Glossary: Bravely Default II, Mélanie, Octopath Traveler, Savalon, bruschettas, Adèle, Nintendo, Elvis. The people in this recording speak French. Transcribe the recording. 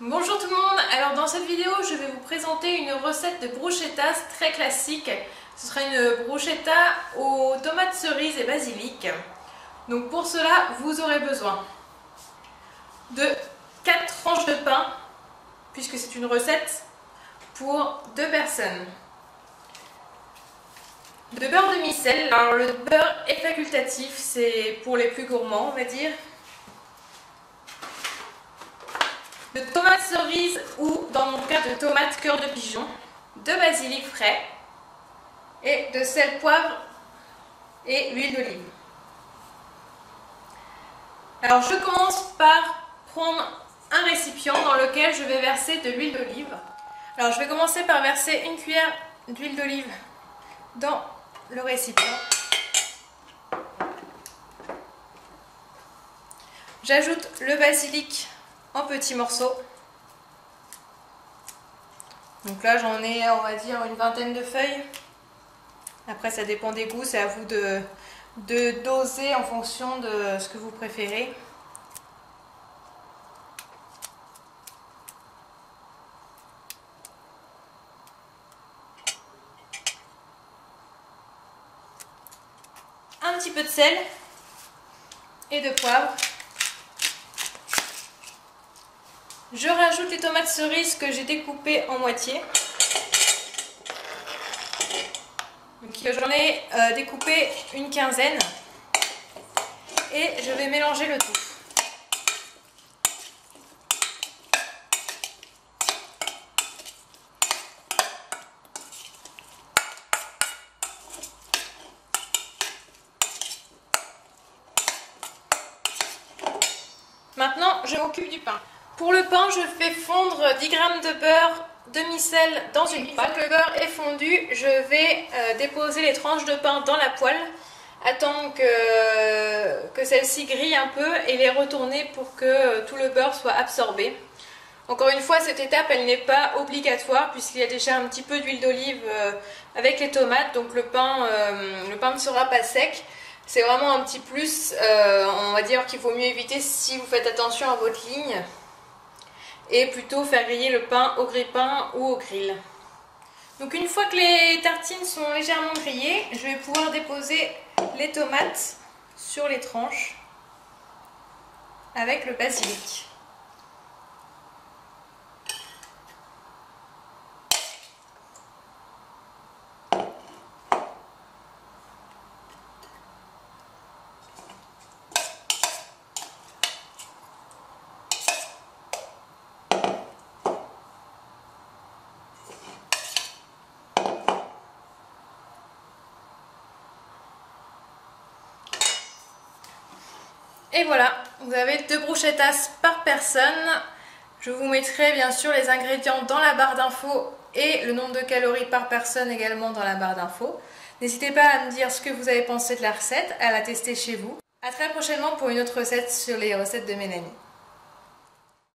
Bonjour tout le monde, alors dans cette vidéo je vais vous présenter une recette de bruschetta très classique. Ce sera une bruschetta aux tomates cerises et basilic. Donc pour cela vous aurez besoin de 4 tranches de pain, puisque c'est une recette pour 2 personnes. De beurre demi-sel, alors le beurre est facultatif, c'est pour les plus gourmands on va dire. De tomates cerises ou dans mon cas de tomates cœur de pigeon, de basilic frais et de sel, poivre et huile d'olive. Alors je commence par prendre un récipient dans lequel je vais verser de l'huile d'olive. Alors je vais commencer par verser une cuillère d'huile d'olive dans le récipient. J'ajoute le basilic en petits morceaux. Donc là j'en ai on va dire une vingtaine de feuilles. Après ça dépend des goûts, c'est à vous de doser en fonction de ce que vous préférez. Un petit peu de sel et de poivre. Je rajoute les tomates cerises que j'ai découpées en moitié. J'en ai découpé une quinzaine. Et je vais mélanger le tout. Maintenant, je m'occupe du pain. Pour le pain, je fais fondre 10 g de beurre demi-sel dans une poêle. Quand le beurre est fondu, je vais déposer les tranches de pain dans la poêle, attendre que celle-ci grille un peu et les retourner pour que tout le beurre soit absorbé. Encore une fois, cette étape, elle n'est pas obligatoire puisqu'il y a déjà un petit peu d'huile d'olive avec les tomates, donc le pain ne sera pas sec. C'est vraiment un petit plus, on va dire qu'il vaut mieux éviter si vous faites attention à votre ligne. Et plutôt faire griller le pain au grille-pain ou au grill. Donc une fois que les tartines sont légèrement grillées, je vais pouvoir déposer les tomates sur les tranches avec le basilic. Et voilà, vous avez 2 bruschettas par personne. Je vous mettrai bien sûr les ingrédients dans la barre d'infos et le nombre de calories par personne également dans la barre d'infos. N'hésitez pas à me dire ce que vous avez pensé de la recette, à la tester chez vous. A très prochainement pour une autre recette sur les recettes de Mélanie.